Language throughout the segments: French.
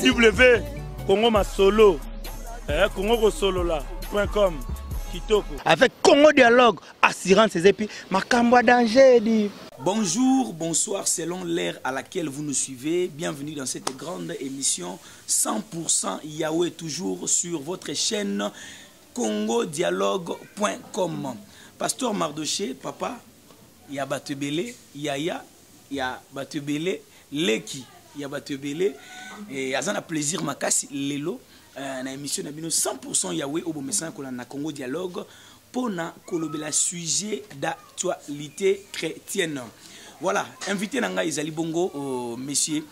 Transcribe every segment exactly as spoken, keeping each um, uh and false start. w w w point congo masolo point com. Avec Congo Dialogue, assurance et puis Macambo danger. Bonjour, bonsoir, selon l'ère à laquelle vous nous suivez. Bienvenue dans cette grande émission cent pour cent Yahweh, toujours sur votre chaîne congo dialogue point com. Pasteur Mardochée, papa, il y a Batebele, il y a ya, il y a Batebele, Leki, il y a Batebele, et Azana plaisir makasi lelo. Na émission na bino cent pour cent Yahweh au bomessin qu'on a Congo Dialogue pour na kolobela sujet d'actualité chrétienne. Voilà, invité nanga Azali Bongo monsieur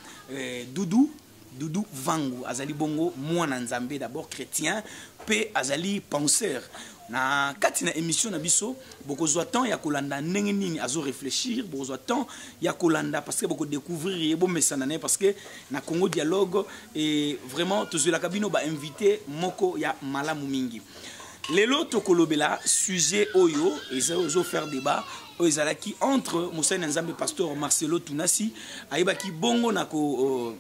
Doudou Doudou Vangu, Azali Bongo mwana nzambe d'abord chrétien pe Azali penseur. Na katina émission na biso boko zwa temps ya kolanda ndenge nini azo réfléchir, boko zwa temps ya kolanda parce que boko découvrir bo mesanane parce que na Congo Dialogue et vraiment tous la cabine ba invité moko ya malamu mingi. Lelo tokolobela sujet oyo eza ozo faire débat ozalaki entre Moussa Nzambe Pasteur Marcelo Tunasi ayebaki bongo na ko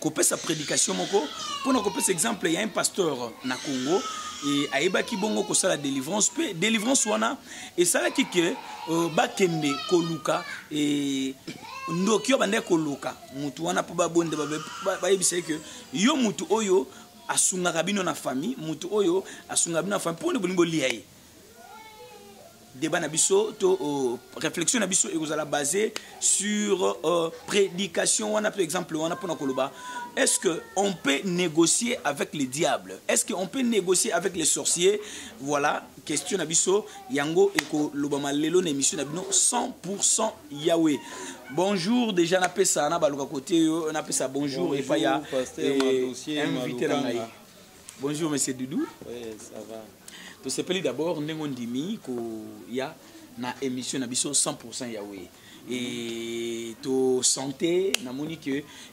kopé sa prédication moko pour na kopé cet exemple il y a un pasteur na Congo et aiba ki bongo ko sala délivrance pe délivrance wana et sala ki ke bakende koluka et ndokyo bande koluka mutu wana po babonde bayebisa ke yo mutu oyo asunga kabino na famille mutu oyo asunga kabino na famille po bolingo liaye débat na biso to réflexion na biso ekozala basé sur prédication wana par exemple wana pona koloba. Est-ce qu'on peut négocier avec les diables? Est-ce qu'on peut négocier avec les sorciers? Voilà, question Nabiso, Yango Eko Lobama Lelo, émission Nabino cent pour cent Yahweh. Bonjour, déjà Napesa, Nabaluka Côté, Napesa, bonjour, et Faya, invité Ramaï. Bonjour, monsieur Doudou. Oui, ça va. Tout ce pays d'abord, Nengondimi, Koya, na émission Nabiso cent pour cent Yahweh. Et to santé, namoni que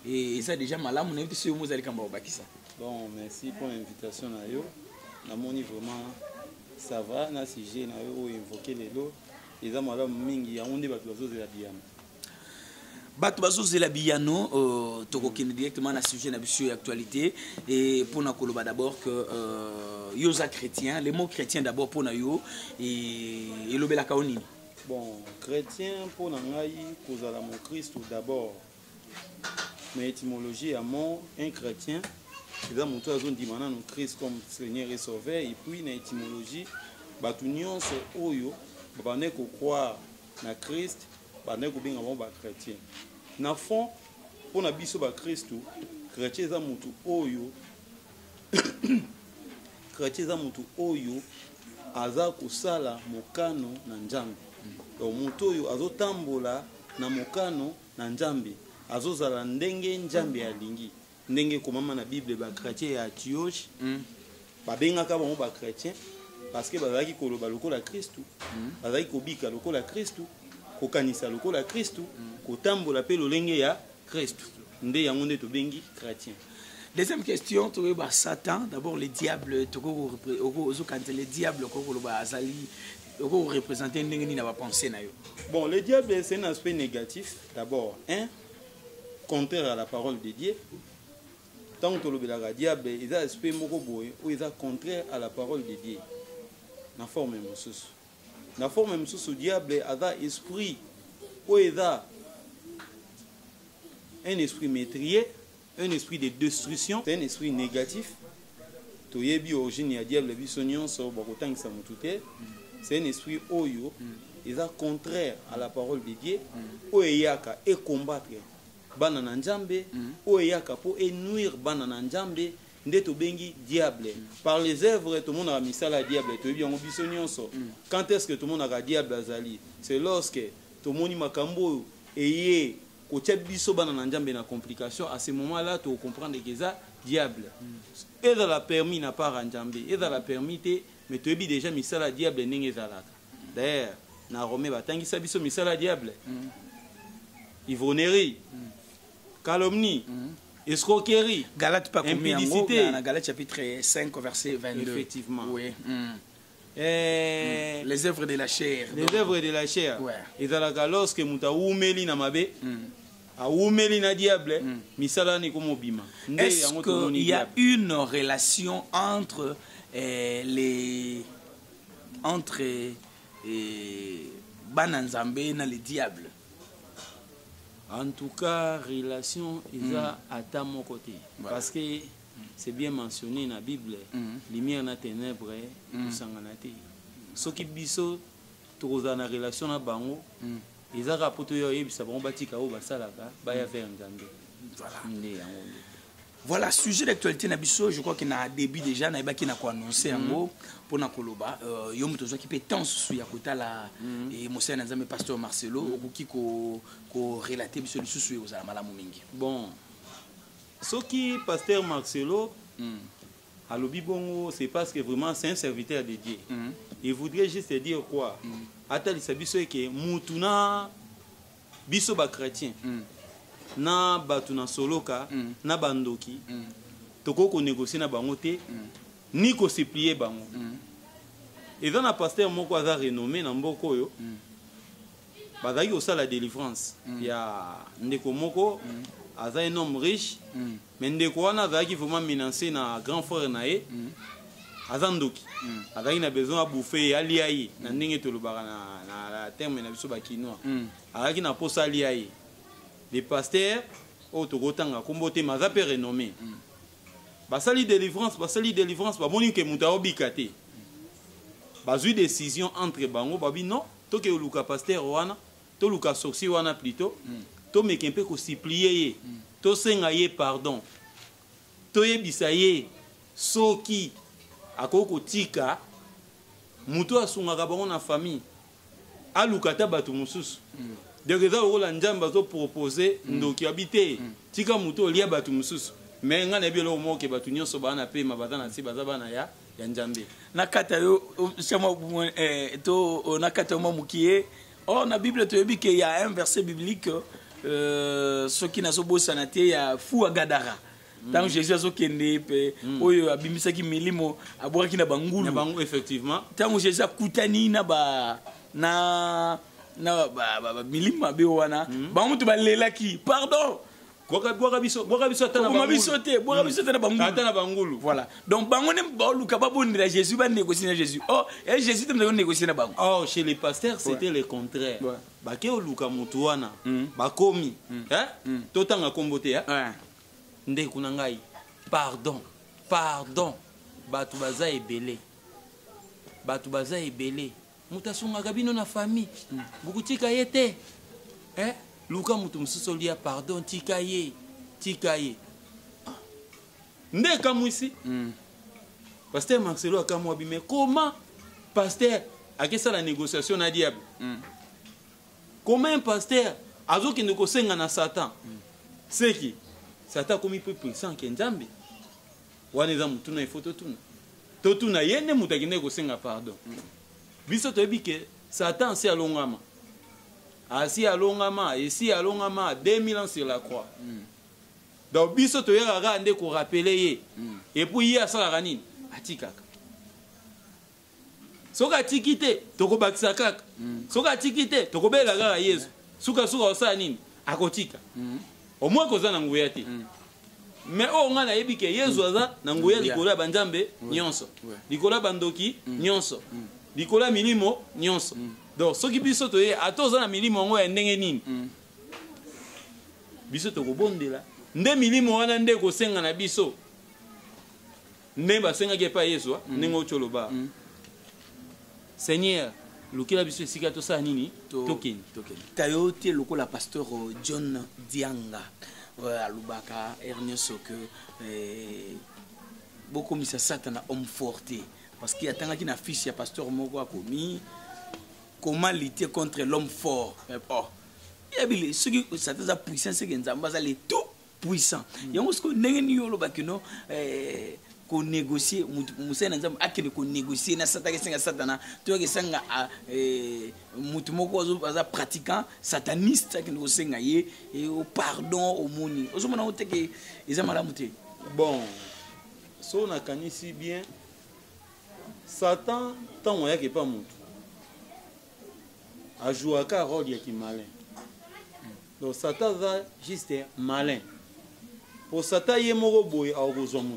et ça déjà malade, mon invité c'est Mozali Kambaobakisa. Bon, merci pour l'invitation na yo. Namoni vraiment ça va, na sujet na yo invoquer les lots. Et ça malade mingi ya onde bato bazo zela biyano. Bato bazo zela biyano euh toko kene directement na sujet na biso actualité et pour na koloba d'abord que euh yoza chrétien, les mots chrétiens d'abord pour na yo et elobela kaoni. Bon, chrétien pour Nangaï, Kozala mon Christ d'abord. Mais étymologie à mon, un chrétien, c'est mon tour à zone d'Imana, nous Christ comme Seigneur et Sauveur, et puis dans l'étymologie, Batounion c'est Oyo, Babanek au croire, na Christ, Babanek au bien avant Bab chrétien. Na fond, pour Nabiso Bab Christ, chrétien c'est mon tour Oyo, chrétien c'est mon tour Oyo, Aza Kusala, Mokano, Nanjang. Donc Montoyo azo tambola na mokano na njambi azo zala ndenge njambi ya lingi ndenge komama na Bible ba chrétien ya Antioche ba benga ka ba ba chrétien parce que bazaki koloba lokola Kristu bazaki kobika lokola Kristu kokanisa lokola Kristu kotambola pe lolenge ya Kristu nde yango nde to bengi chrétien. Deuxième question, tu vois Satan, d'abord les diables, tu vois quand les diables koloba azali représenter une pensée. Bon, le diable, c'est un aspect négatif. D'abord, un, contraire à la parole de Dieu. Tant que le diable, il y a un aspect où il est contraire à la parole de Dieu. Dans la forme de Moussous. Dans la forme de Moussous, le diable, il y a un esprit où il y a un esprit maîtrier, un esprit de destruction, c'est un esprit négatif. Tu es bien origine, il y a un diable, il y a un esprit. C'est un esprit oyo, il est contraire à la parole de Dieu. Oyaka et combattre banana njambe, oyaka pour énuire banana njambe, ndeto bengi diable. Par les œuvres, tout le monde a mis ça la diable. Tu es bien ambitionneux. Quand est-ce que tout le monde a la diable azali? C'est lorsque tout le monde makambo et kochebiso banana njambe na complication. À ce moment-là, tu comprends que ça diable. Et dans la permis n'a pas njambe, et dans la permis mais tu as déjà mis ça la diable n'est pas là. D'ailleurs, na Romain batangi sabiso mis ça la diable. Ivronnerie, calomnie, escroquerie. Galate pas combien en Galate chapitre cinq verset vingt-deux. Effectivement. Oui. Les œuvres de la chair. Les œuvres de la chair. Et dans la galos que muta umeli na mabe. Est-ce qu'il y a une relation entre euh, les entre euh, Bananzambe et les diables? En tout cas, relation est à ta mon côté. Voilà. Parce que c'est bien mentionné dans la Bible, mm-hmm. Lumière na ténèbres, tout ça en a été. Ce qui biso, tout ça na relation na bango. Ils ont rapporté ça va bâtir au bas salaka, baya faire un zambé. Voilà. Voilà sujet d'actualité na biso. Je crois qu'il y a un début déjà na ibaki na ko annoncer en gros pour na koloba. Yo muto zo ki pe tense sur yakota la et monsieur na nzambe pasteur Marcelo okoki ko ko relater biso sur yo za malamu mingi. Bon. Soki pasteur Marcelo Alobi Bongo, c'est parce que vraiment c'est un serviteur de Dieu. Il voudrait juste dire quoi? Atali sabiso que mutuna biso ba chrétien. Na batuna soloka, na bandoki. Toko ko négocier na bango té, ni ko se plier bango. Et dans la pasteur moko aza renommé na mboko yo. Bazaki osa la délivrance. Ya ndeko moko aza un homme riche, mais ndeko wana bazaki vraiment menacé na grand frère naé. Azandoki, azali na besoin à bouffer, à liaï, na ndenge to lobaka na na terme na biso bakinois. Azali na posa liaï. Les pasteurs au Togotanga kombote mazape renommé. Basali délivrance, basali délivrance, ba moni ke muta obikate. Bazui décision entre bango babi non, to ke luka pasteur wana, to luka sorcier wana plutôt, to mekempe ko supplier, to senga ye pardon. To yebisaye soki akoko tika muto asungaka bango na famille alukata bato mususu de reza ola njamba zo proposer ndoki habiter tika muto lia bato mususu mais nga na bielo mo ke bato nyoso bana pe mabazana si bazaba na ya ya njambe na kata yo chama eh to na kata mo mukie oh na bible to yebi ke ya un verset biblique euh ce qui na zo bosana te ya fou agadara. Tant que Jésus a sauté Népé, Oyo abimisa ki milimo, abouraki na bangulu. Na bangulu effectivement. Tant que Jésus a kutani na ba na na ba ba milima bewana, bango tu ba lela ki. Pardon. Boka boka biso, boka biso tana bangulu. Boka biso te, boka biso tana bangulu. Tana bangulu. Voilà. Donc bango ne ba luka ba bonira Jésus ba négocier na Jésus. Oh, et Jésus te m'a négocier na bango. Oh, chez les pasteurs c'était le contraire. Ba ke luka mutuana, ba komi, hein? Totanga kombote ya. Pardon, pardon, Batoubaza est belé. Batoubaza est belé. Mutation agabino na famille. Beaucoup tikayete. Eh? Luka mutum solia pardon, tikaye, tikaye. Ndé kamou ici. Pasteur Marcelo a kamou abimé. Comment, pasteur, à quelle ça la négociation à diable? Comment un pasteur, à qui négocie na Satan? C'est qui? Satan comme il peut penser en Kenjambi. Wanezam tuna ifoto tuna. Totuna yene mutagine ko senga pardon. Biso to bike Satan si alongama. Asi alongama et si alongama deux mille ans sur la croix. Donc biso to yera rande ko rappeler ye. Et puis ya sala kanini atikaka. Soka tikite toko bakisakaka. Soka tikite toko bela ga Yesu. Suka suka osanini akotika. Au moins qu'on a n'engouillati. Mais on a eu que Yesuaza n'engouilla Nicolas Banjambe nyonso, Nicolas Bandoki nyonso, Nicolas Milimo nyonso. Donc ceux qui bisoutent à tous ans Milimo ont un nengenin. Bisoutent au bon de là. Ne Milimo a n'de ko senga na biso. Ne ba senga kepa Yesua nengo choloba. Seigneur. Lokela biso sika to sa nini token token tayo tie lokola pasteur John Dianga alubaka Ernest que beaucoup misa Satan homme forté parce qu'il attend qu'il na fiche ya pasteur moko akomi comment lutter contre l'homme fort oh ya bile ce qui Satan za puissant c'est que Nzamba za le tout puissant yango ce que nengeni yo lobaki no eh qu'on négocie, Moussa Nzam a qu'il qu'on négocie, na satanique satana, toi qui sanga mutumoko aza pratiquant sataniste qui nous sengaye et au pardon au moni. Aujourd'hui on a noté que ils ont mal monté. Bon, ça on a connu si bien. Satan tant on y a qui pas monte. A jouer à carole y a qui malin. Donc Satan va juste malin. Pour Satan, il faut besoin de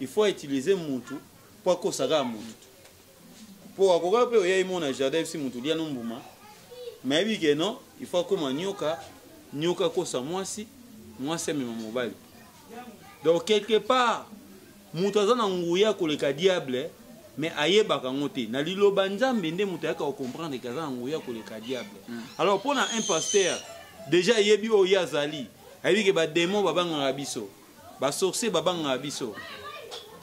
Il faut utiliser Moutou pour que ça soit Moutou. Pour que les gens ne soient pas si Moutou. Mais il faut que les gens soient moins si, moins si même mobile. Donc quelque part, Moutou a un peu de diable, mais il y a un peu de diable. Alors pour un pasteur, déjà il y a eu Azali. Il y a des démons qui sont en abysso, des sorciers qui sont en abysso,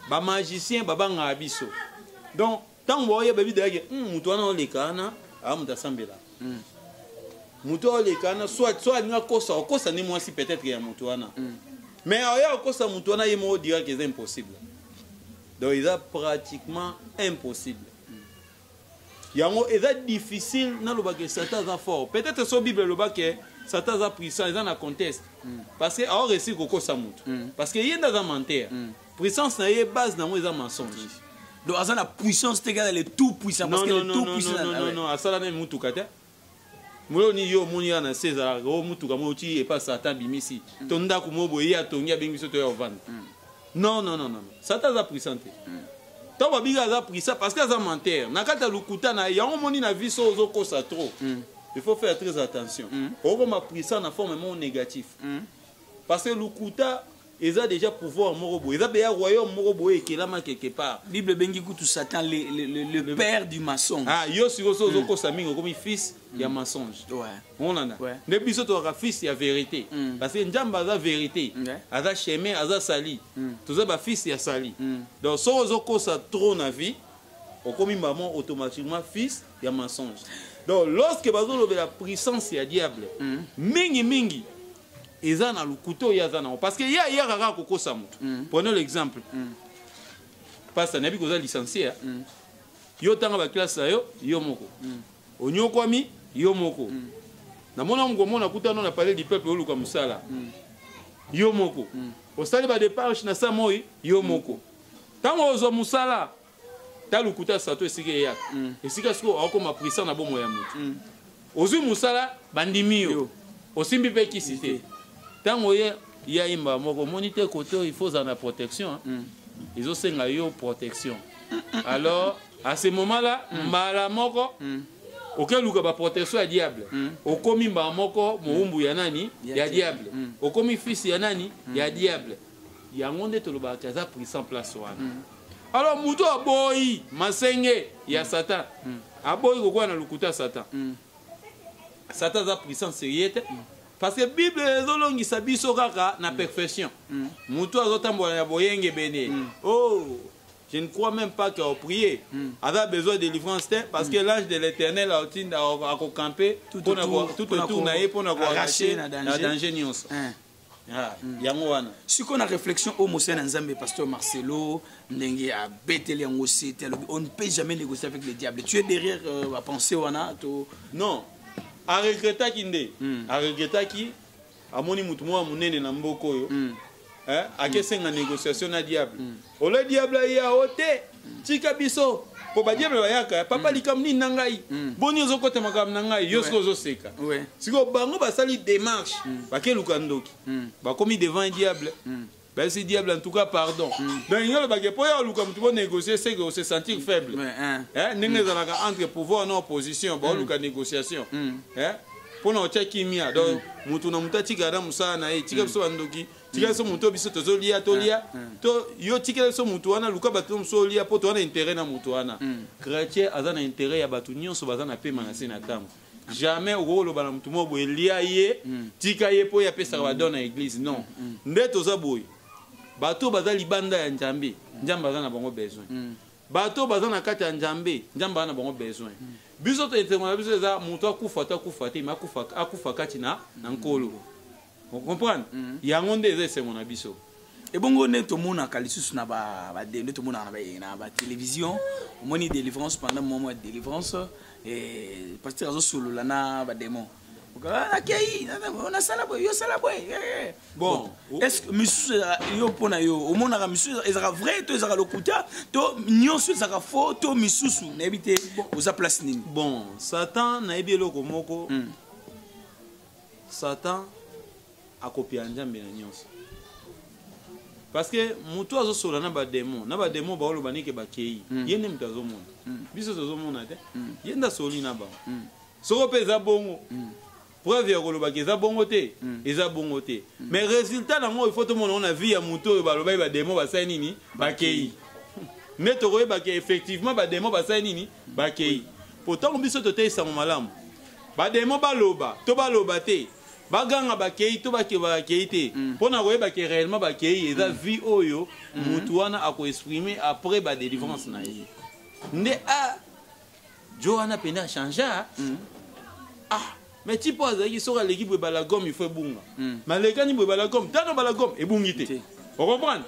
des magiciens qui sont en abysso. Donc, tant que vous avez dit, vous avez dit, vous avez dit, vous avez dit, soit vous avez dit, vous avez dit, vous avez peut-être que vous avez dit, mais vous avez dit, vous avez dit que c'est impossible. Donc, c'est pratiquement impossible. C'est difficile que Satan soit fort. Peut-être que la Bible est Satan a puissant, ils en a contesté. Parce que alors réussi Koko Samout. Parce qu'il y a des menteurs. Puissance n'a base dans les mensonges. Donc à la puissance te garde le tout puissant. Parce que le tout puissant. Non non non, à ça là même Moutoukata. Moi on y yo moni na César, au Moutouka moi tu et pas Satan bimisi. Tonda ko mo boya tongia bingiso to ya vendre. Non non non non. Satan a puissant. Tant ba biga za puissant parce que ça menteur. Na kata lukuta na ya on moni na vie so zo ko sa trop. Il faut faire très attention. Au moment ma puissance en forme négative. Parce que l'Ukuta, ils ont déjà pouvoir morobo. Ils ont déjà royaume morobo et qu'il a marqué quelque part. Bible bengi kutu Satan le père du maçon. Ah, yo si vous êtes comme ça, comme fils, il y a mensonge. Ouais. On en a. Ne plus tu auras fils, il y a vérité. Parce que Ndjamba a vérité, a sa chemin, a sa sali. Tout ça, fils, il y a sali. Donc si vous êtes comme ça trop dans la vie, comme maman automatiquement fils, il y a mensonge. Donc, lorsque la puissance est diable, mingi mingi, ils ont le couteau, ils ont parce que hier, hier, rara koko samut. Prenons l'exemple. Parce que n'abi koza licencié, yo tanga ba classe yo, yo moko. Onyo kwami, yo moko. Na mona ngomo na kuta non a parlé du peuple olu comme ça là. Yo moko. Au stade ba départ na sa moi, yo moko. Tango zo musala. T'as le couteau ça toi et c'est que y'a et c'est que ce qu'on a comme apprécié na bon moyen aux yeux musala bandimio aussi bien qui cité tant moyen il y a une monité côté il faut en la protection ils ont s'engager aux protection alors à ce moment là malamoko auquel le gars protection est diable au commis malamoko moumbu yanani y'a diable au commis fils yanani y'a diable il y a un monde tout le bas qui a pris sans place. Alors, Mouto a boy, Masenge, il y a Satan. A boy, il y a le couteau Satan. Satan a puissance sérieuse. Parce que la Bible est la perfection. Mouto a tambola boyenge béné. Oh, je ne crois même pas qu'il a prié. Il a besoin de délivrance parce que l'ange de l'Éternel a campé tout autour pour nous arracher la danger. Ah, il y a un si on a réflexion au Moussa Nzambe, pasteur Marcelo, on ne peut jamais négocier avec le diable. Tu es derrière euh, à penser ou à non. À regretter qui n'est à regretter qui à mon imut moi mon nez n'a mbokoyo. À qu'est-ce qu'on a négociation à diable? Oh le diable il a ôté. Tika biso. Pour pas dire que papa li kamni nangai boni zo kote makam nangai yosko zo seka si ko bango ba sali démarche ba ke lukandoki ba komi devant un diable ben ce diable en tout cas pardon donc il y a le bagage pour lukam tu peux négocier c'est que se sentir faible hein nenge zalaka entre pouvoir en opposition ba luka négociation hein pour na chakimia donc mutu na mutati kada musa na e tika so bandoki tika so mutu biso to lia to lia to yo tika so mutu ana luka batum so lia po to ana intérêt na mutu ana chrétien azana intérêt ya batu nyonso bazana pema na sina tamu jamais o lo bana mutu mo bo lia ye tika ye po ya pesa ba dona église non ndeto za boy bato bazali banda ya njambe njamba azana bango besoin bato bazana kati ya njambe njamba ana bango besoin biso to etemona biso za mutu akufa ta kufa te makufa akufa kati na nkolo. Vous comprenez? Il y a un monde c'est mon abisso. Et bon, on est tout le monde à Calisus, on a la télévision, on a délivrance pendant mon mois de délivrance, et parce que les solo là n'a pas démon. On a ça là, yo ça là, bon. Est-ce que monsieur yo pona yo, au monde à monsieur, ils auront vrai, ils auront le couta, ils auront ils auront faux, ils auront missus, n'habitez aux aplastines. Bon, Satan n'a pas eu le comoko. Satan a copié un jambe parce que mutu azo sola na ba démon na ba démon ba olo banike ba kei yende mutu azo mona biso azo mona te yenda soli na ba soko peza bongo preuve ya koloba keza bongo te eza bongo te mais résultat na mo il faut tout monde on a vu ya mutu ba loba ba démon ba sai nini ba kei mais to ko ba ke effectivement ba démon ba sai nini ba kei pourtant biso to te sa malamu ba démon ba loba to ba loba te baganga bakei to bakeba keite pona ko ba ke réellement bakei eza vie oyo mutu wana ako exprimer après ba délivrance na ye ne a Johanna pena changea ah mais ti pose ki sora l'équipe ba la gomme il faut bunga malekani ba la gomme tano ba la gomme e bungite vous comprenez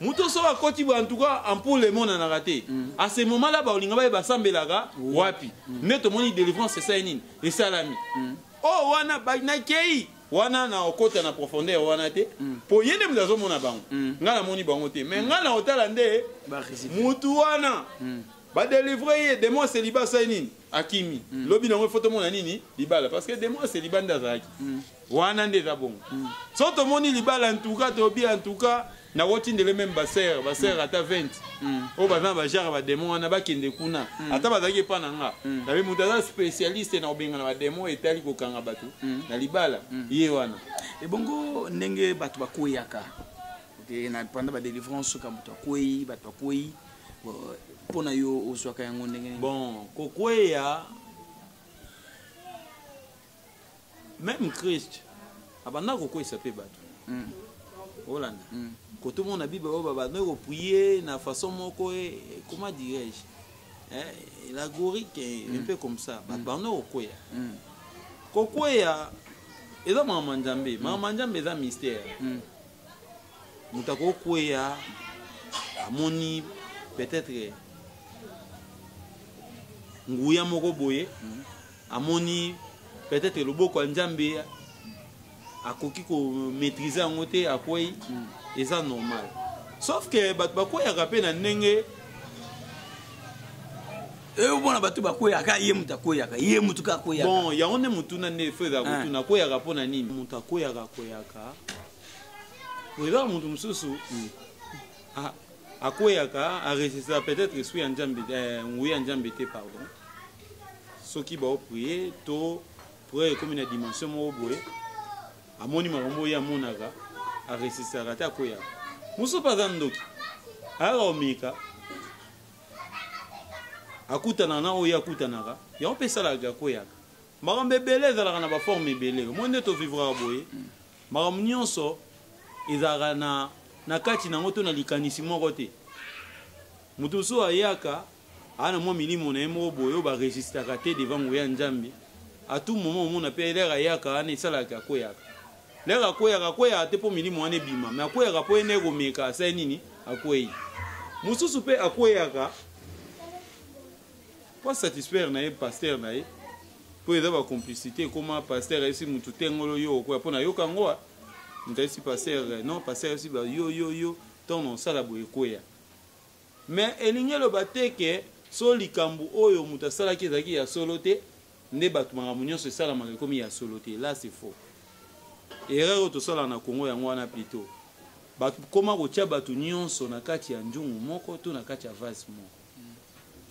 mutu sora koti en tout cas en pour le monde en a raté à ce moment là ba olinga ba ba sambelaka wapi neto moni délivrance c'est ça nini et salami oh wana bagna kei wana na okota na profondeur wana te mm. po yende mzazo mona bango mm. ngala moni bango te mais mm. ngala otala nde mutu wana mm. ba délivrer des mois célibat ça nini akimi mm. lobi na photo mona nini libala parce que des mois célibat ndazaki mm. wana nde za bongo mm. so to moni libala en tout cas to bien en tout cas na woti ndele même basser basser mm. ata vingt mm. o bazan ba jara ba démon wana ba kende kuna mm. ata bazaki pa nanga mm. na bi mutaza spécialiste na obenga na ba démon etali ko kanga batu mm. na libala mm. ye wana e bongo ndenge batu ba koyaka okay na panda ba délivrance ka mutu koyi batu koyi pona yo oswaka yango ndenge bon kokoya même Christ abanda kokoya sape batu mm. Hollande mm. Quand tout le monde a dit que la façon comment dirais-je, eh, la gorique est mm. un peu comme ça. Mm. Bah, no, mm. Kokoya, et là, Mamanjambe, Mamanjambe est un mystère. Nous avons Kokoya, Amoni, peut-être Nguya Moroboye, Amoni, peut-être le Bokwanjambe. À maîtriser à côté à quoi et ça normal sauf que bat ba quoi rapper na nenge et bon bat ba quoi ya ka yemu ta quoi ya ka yemu tu ka quoi ya bon ya on est mutu na ne feu da mutu na quoi ya rapon na nini mutu ko ya ka ko ya ka oui ba mutu mususu ah a quoi ya ka a résister peut-être que suis en jambe oui en jambe té pardon ce qui va prier to prier comme une dimension mo boé amoni marombo ya monaga a resisara ta koya muso pazandoki aromika akutana na oya kutanaka ya opesa la ga koya marombe beleza la na ba forme belé mo neto vivre aboye marom nyonso izara na na kati na ngoto na likanisi moko te mutu so ayaka ana mo milimo na mo boyo ba resistara te devant oya njambi a tout moment mon appel ayaka ana sala ga koya Lera koya koya te po milimo ane bima mais koya po ene gomeka sa nini akoyi mususu pe akoya ka pour satisfaire na pasteur na e pour eza ba complicité comment pasteur esi mutu tengolo yo ko pona yo kangoa ndesi pasteur non pasteur esi ba yo yo yo ton non sala boye koya mais elinye lo bateke so likambu oyo muta sala ki zaki ya solote ne batuma munyo so sala makomi ya solote là c'est faux. Erreur tout ça là na Congo yango wana plutôt. Ba koma ko tia batu nyonso na kati ya njungu moko to na kati ya vase moko.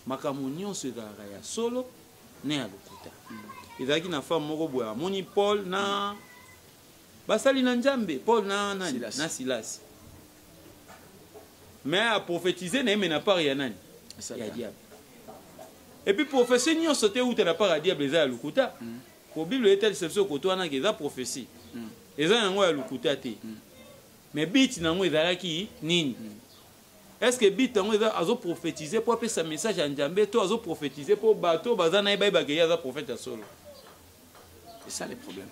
Makamu nyonso ezalaka ya solo ne ya lokuta. Ezalaki na femme moko boya moni Paul na basali na Njambe, Paul na nani na Silas. Mais a prophétiser na mena par ya nani? Ya diable. Et puis prophétie nyonso te outa na par ya diable za ya lokuta. Ko Bible etel sepso ko to ana ke za prophétie. Ils ont un lukutate. Mais bit n'a pas été nini. Est-ce que bit n'a pas prophétisé pour appeler sa message à Njambe? Toi, ils ont prophétisé pour bateau, bazana et bagaya, ils ont prophète solo. C'est ça le problème.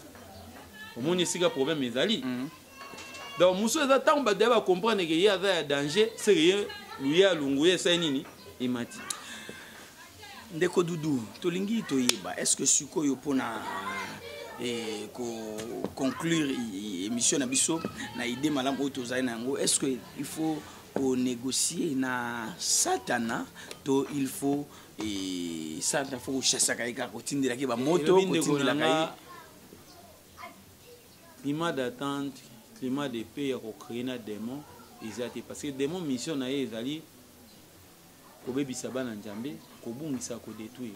Au moins, c'est un problème, mes alliés. Donc, Moussou, ils attendent de comprendre qu'il y a un danger, c'est rien, lui, l'ungoué, c'est nini, et mati. Ndeko Doudou, Tolingi, Toyeba, est-ce que Suko Yopona. Et conclure l'émission Nabiso, na idée Madame Otozainango, est-ce qu'il faut pour négocier na Satana, to il faut et ça il faut chasser la routine de la moto, routine de la climat d'attente, climat de paix, il y a créé un démon. Parce que les démons mission na ils allaient au bébé saban en jambe, au bon ils s'accoudent détruire.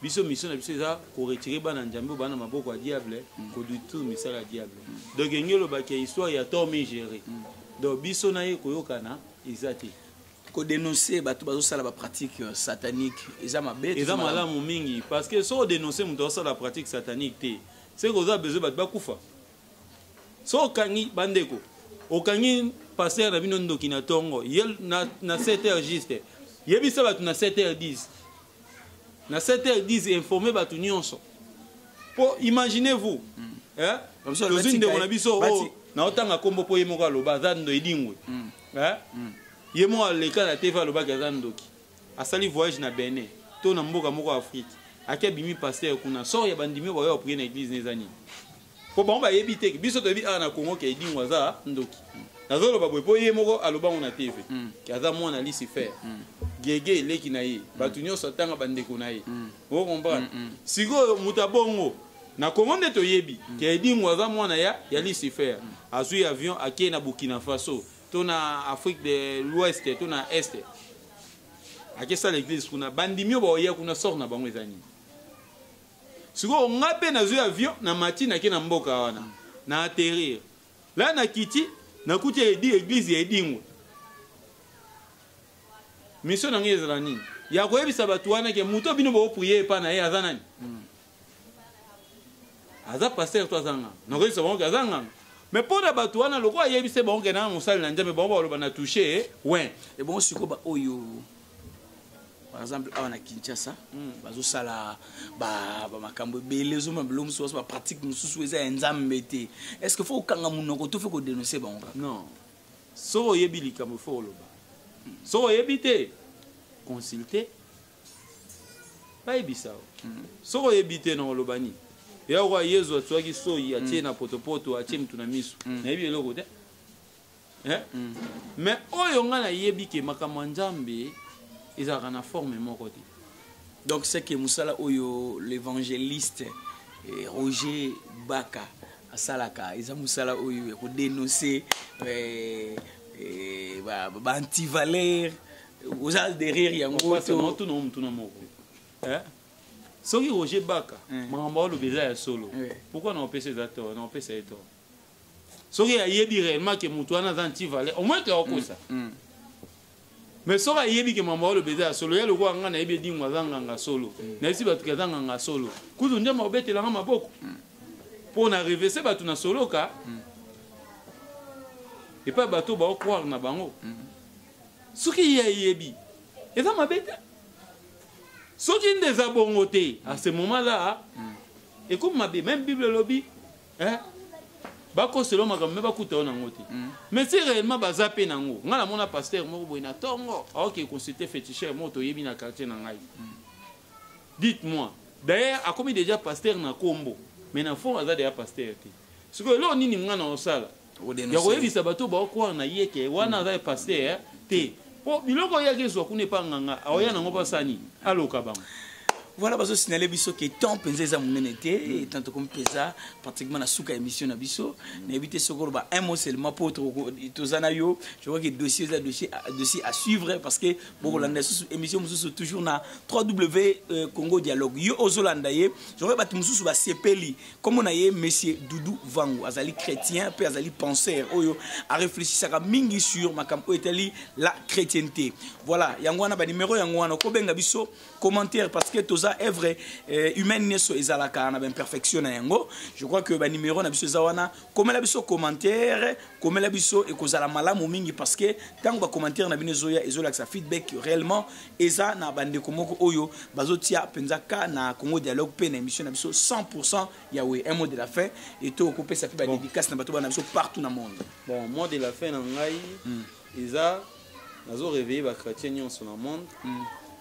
Biso mission na biso ça, au retirer ban en jambe, ban ma beaucoup à diable, au du tout mais ça la diable. Donc gagner le bac histoire il y a tant mais gérer. Donc biso na ils koyo kana ils allaient. Qu'on dénonce bato bazo ça la pratique satanique. Ils a ma bête. Ils a malade mon mingi parce que si on dénonce mon doigt ça la pratique satanique té. C'est qu'on a besoin de bakufa. Si on kangi bandeko, on kangi passer la vie non documentongo. Il na na sept heures dix. Il y a bien ça batu na sept heures dix. Na sept heures dix informé batu nyonso. Pour imaginez-vous, hein? Les unes de mon abisso. Na otanga kombo po yemoka loba zando idingwe. Hein? Yemo à l'école à T V loba gazandoki. Asali voyage na Benin. To na mboka moko Afrique. Akebimi pasteur kuna so ya bandimi boyo pri na église nezani. Po ba on ba yebite biso to bi ana Congo ke idingwa za ndoki. Nazolo babwepo ye moko aloba on na T V. Kaza mwana lisi faire. Gege leki na ye. Batunyo sotanga bandeko na ye. Vous comprenez? Sigo mutabongo na commande to yebi ke idingwa za mwana ya ya lisi faire. Azui avion aké na Burkina Faso, to na Afrique de l'Ouest, to na Est. Aké ça l'église kuna bandimio ba oya kuna sort na bango ezani. Sigo on a peine azui avion na matina ke na mboka wana. Na atterrir. Là na kiti na koutia edi église edingo mission na ngeza la nini ya koyebisa batu wana ke muto bino bo prier pa na ye aza nani aza pasteur to azanga na koyebisa bango azanga mais pour na batu wana loko ayebise bango na mosali na njambe bango ba lo bana toucher ouais et bon siko ba oyo par exemple awa na Kinshasa bazo sala ba ba makambo belezo ma blom so ba pratique mususu eza nzambe te est-ce que faut kanga munoko to faut ko dénoncer bango non so yebili kamo fo loba so yebité consulter ba yebisa so yebité non lobani ya wa yezo twaki so ya tiena potopoto a chimtu na misu na yebi eloko te hein mais oyo ngana yebike makambo nzambe. Ils ont une forme mon côté. Donc c'est que Moussala Oyo, l'évangéliste Roger Baka, à Salaka, ils ont Moussala Oyo pour dénoncer anti-valère, aux aldes derrière, il y a un gros tout le monde, tout le monde. Sorry Roger Baka, Marambao le baiser à solo. Pourquoi on peut se faire tort? On peut se faire tort. Sorry à Yébi réellement que Moutouana anti-valère, au moins tu as encore ça. Mais si on a dit que maman le baiser à solo, il y a le roi qui a dit que maman solo. Il y a le roi qui a solo. Quand on dit que maman est là, maman beaucoup. Pour arriver, c'est que tu solo. Et pas bateau, on croit na bango. Ce qui est yébi, c'est ça ma bête. Ce qui est désabongoté à ce moment-là, et comme ma bête, même Bible lobby, hein? Bako selon ma gamme ba kuta ona ngote mais c'est réellement bazape nango ngala mona pasteur mo bo ina tongo ok consulter féticheur moto yebi na quartier na ngai dites-moi d'ailleurs a comme déjà pasteur na Kombo mais na fond azade ya pasteur ti parce que là nini ngana osala ya ko yebi sabato ba ko na yeke wana azade pasteur ti po biloko yake zo ku ne pa nganga aoya nango pa sani aloka bango. Voilà, parce que si nous que tant pensez à mon été, tant comme pesa, pratiquement la souka émission à biso, n'évitez ce qu'on va un mot seulement pour tout Zanayo. Je vois que dossier là dossier dossier à suivre parce que bon l'année émission nous sommes toujours na trois W Congo Dialogue. Yo Ozolandaye, j'aurais battu nous sur la Sepeli. Comme on a eu Monsieur Doudou Vangu, Azali chrétien, puis Azali penseur, Oyo a réfléchi ça mingi sur ma campo Italie la chrétienté. Voilà, yangwana ba numéro yangwana ko benga biso commentaire parce que est vrai humaine neso ezalaka na ben perfection na yango je crois que ba numéro na biso zawana comme la biso commentaire comme la biso et kozala malamu mingi parce que tant ba commentaire na bino zoya ezolaka sa feedback réellement eza na bande komoko oyo bazotia penzaka na Congo Dialogue pe na émission na biso cent pour cent Yahweh un mot de la fin et to couper sa ba dédicace na bato ba na biso partout na monde bon mot de la fin na ngai eza nazo réveiller ba chrétien nyonso na monde.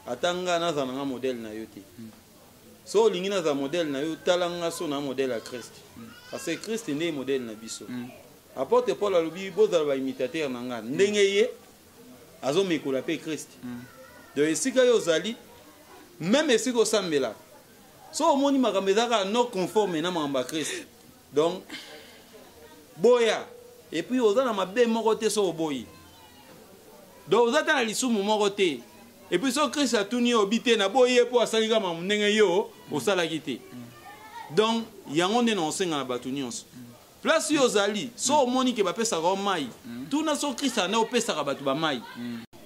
Atanga na zananga modèle na yote. So lingina za modèle na yo talanga so na modèle à Christ. Parce que Christ est né modèle na biso. Apôtre Paul alobi bozala ba imitateur nanga. Ndenge ye azomekola pe Christ. De esika yo zali même esika osambela. So omoni makambo ezaka no conforme na mamba Christ. Donc boya et puis aux gens ma bien moroté so boyi donc aux gens les sous moroté et puis son Christ a tourné obité na boye pour asaliga ma ndenge yo au salagité donc yango dénoncer na batunions place yo zali so monique ba pesa ko mai tout na son Christ na opesa ka batu ba mai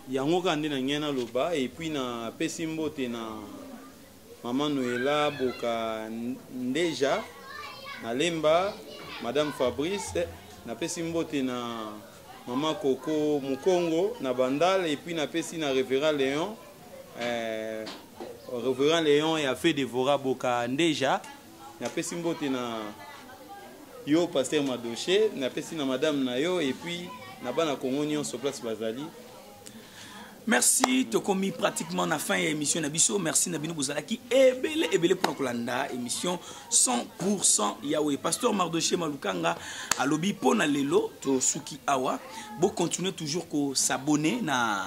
yango kande na ngena loba et puis na pesimbo te na maman Noëlla boka déjà na lemba madame Fabrice na pesimbote na maman Coco Mukongo na Bandal et puis na pesi na révérend Léon euh, révérend Léon et a fait dévora boka déjà na pesimbote na yo pasteur Mardochée na pesi na madame nayo et puis na bana Congo nyonso place bazali. Merci, tu as commis pratiquement la fin de l'émission Nabiso. Merci Nabino Bouzalaki. Et belé, et belé pour Kolanda, émission cent pour cent Yahweh. Pasteur Mardochée Malukanga, à l'obi pona lelo, to suki awa. Bon, continuez toujours qu'on s'abonner na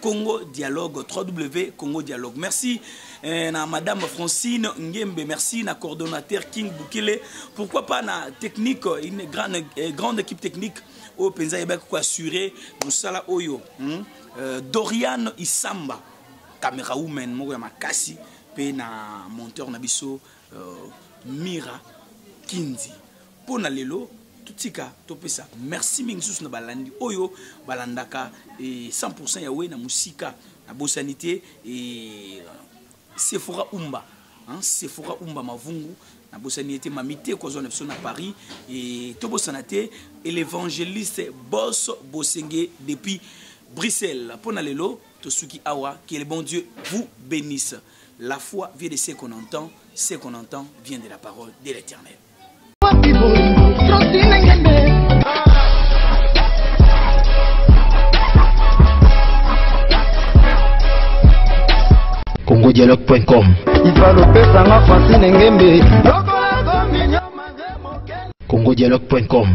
Congo Dialogue, www point congo dialogue. Merci eh, na Madame Francine Ngembe, merci na coordonnateur King Boukele. Pourquoi pas na technique, une grande, eh, grande équipe technique au Penza Yabak pour assurer Moussala Oyo. Hmm? Euh, Dorian Isamba, caméra woman, moi makasi, pe na monteur nabiso euh, Mira Kinzi. Pona lelo, tutika, topesa. Merci mingsus na balandi oyo balandaka et cent pour cent Yahweh na musika na bosanité et Sephora Umba, hein, Sephora Umba mavungu. Na bosanité mamité Kozo Nelson à Paris et Tobosanate et l'évangéliste Boss Bossanege depuis Bruxelles, pour Nalelo, Tosuki Awa, que le bon Dieu vous bénisse. La foi vient de ce qu'on entend, ce qu'on entend vient de la parole de l'Éternel. Congo Dialogue point com Congo Dialogue point com